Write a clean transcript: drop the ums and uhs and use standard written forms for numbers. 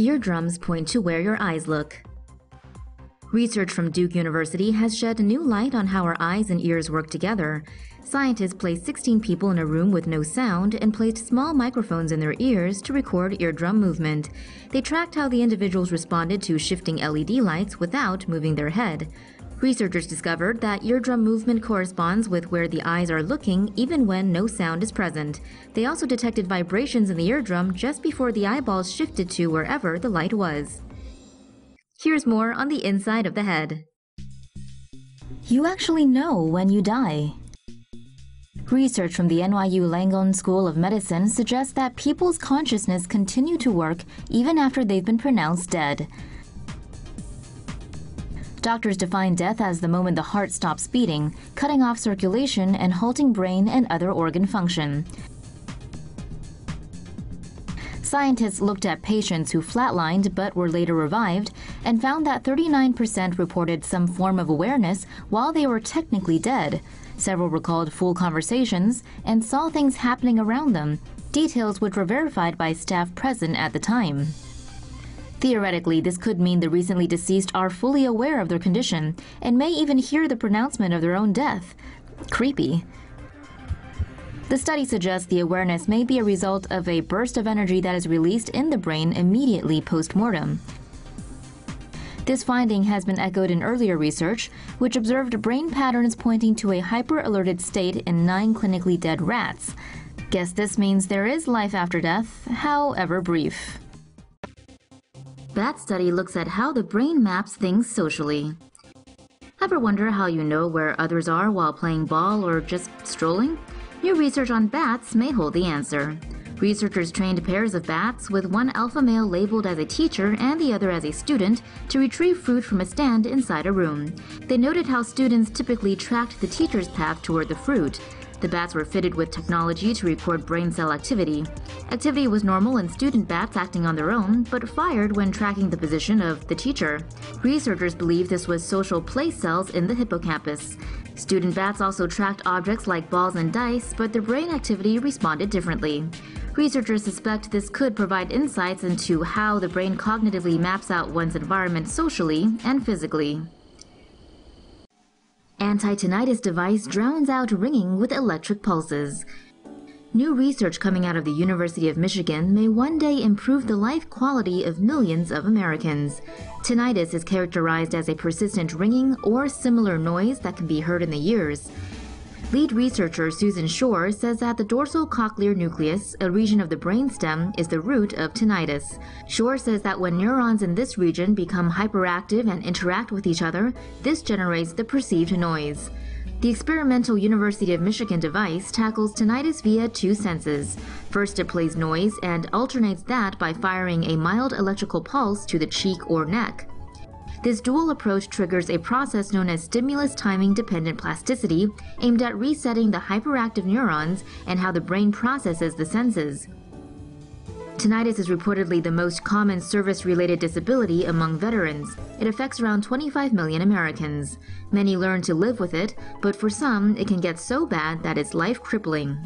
Eardrums point to where your eyes look. Research from Duke University has shed new light on how our eyes and ears work together. Scientists placed 16 people in a room with no sound and placed small microphones in their ears to record eardrum movement. They tracked how the individuals responded to shifting LED lights without moving their head. Researchers discovered that eardrum movement corresponds with where the eyes are looking even when no sound is present. They also detected vibrations in the eardrum just before the eyeballs shifted to wherever the light was. Here's more on the inside of the head. You actually know when you die. Research from the NYU Langone School of Medicine suggests that people's consciousness continue to work even after they've been pronounced dead. Doctors define death as the moment the heart stops beating, cutting off circulation and halting brain and other organ function. Scientists looked at patients who flatlined but were later revived and found that 39% reported some form of awareness while they were technically dead. Several recalled full conversations and saw things happening around them, details which were verified by staff present at the time. Theoretically, this could mean the recently deceased are fully aware of their condition and may even hear the pronouncement of their own death. Creepy. The study suggests the awareness may be a result of a burst of energy that is released in the brain immediately post-mortem. This finding has been echoed in earlier research, which observed brain patterns pointing to a hyper-alerted state in 9 clinically dead rats. Guess this means there is life after death, however brief. That study looks at how the brain maps things socially. Ever wonder how you know where others are while playing ball or just strolling? New research on bats may hold the answer. Researchers trained pairs of bats, with one alpha male labeled as a teacher and the other as a student, to retrieve fruit from a stand inside a room. They noted how students typically tracked the teacher's path toward the fruit. The bats were fitted with technology to record brain cell activity. Activity was normal in student bats acting on their own, but fired when tracking the position of the teacher. Researchers believe this was social place cells in the hippocampus. Student bats also tracked objects like balls and dice, but their brain activity responded differently. Researchers suspect this could provide insights into how the brain cognitively maps out one's environment socially and physically. Anti-tinnitus device drowns out ringing with electric pulses. New research coming out of the University of Michigan may one day improve the life quality of millions of Americans. Tinnitus is characterized as a persistent ringing or similar noise that can be heard in the ears. Lead researcher Susan Shore says that the dorsal cochlear nucleus, a region of the brainstem, is the root of tinnitus. Shore says that when neurons in this region become hyperactive and interact with each other, this generates the perceived noise. The experimental University of Michigan device tackles tinnitus via two senses. First, it plays noise and alternates that by firing a mild electrical pulse to the cheek or neck. This dual approach triggers a process known as stimulus-timing-dependent plasticity, aimed at resetting the hyperactive neurons and how the brain processes the senses. Tinnitus is reportedly the most common service-related disability among veterans. It affects around 25 million Americans. Many learn to live with it, but for some, it can get so bad that it's life-crippling.